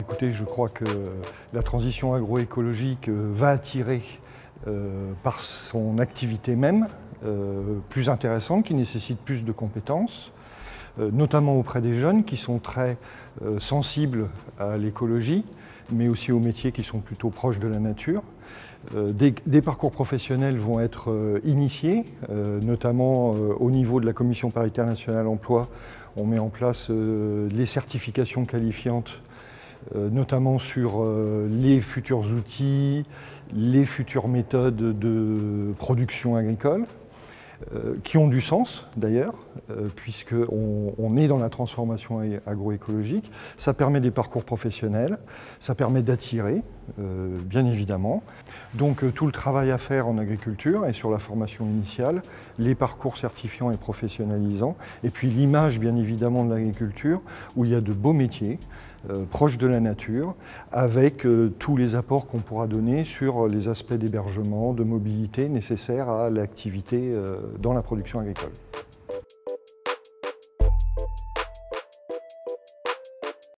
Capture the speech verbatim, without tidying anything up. Écoutez, je crois que la transition agroécologique va attirer euh, par son activité même, euh, plus intéressante, qui nécessite plus de compétences, euh, notamment auprès des jeunes qui sont très euh, sensibles à l'écologie, mais aussi aux métiers qui sont plutôt proches de la nature. Euh, des, des parcours professionnels vont être euh, initiés, euh, notamment euh, au niveau de la Commission paritaire nationale emploi. On met en place euh, les certifications qualifiantes, euh, notamment sur euh, les futurs outils, les futures méthodes de production agricole, euh, qui ont du sens d'ailleurs, euh, puisqu'on on est dans la transformation agroécologique. Ça permet des parcours professionnels, ça permet d'attirer, euh, bien évidemment. Donc euh, tout le travail à faire en agriculture et sur la formation initiale, les parcours certifiants et professionnalisants, et puis l'image bien évidemment de l'agriculture, où il y a de beaux métiers, Euh, proche de la nature, avec euh, tous les apports qu'on pourra donner sur les aspects d'hébergement, de mobilité nécessaires à l'activité euh, dans la production agricole.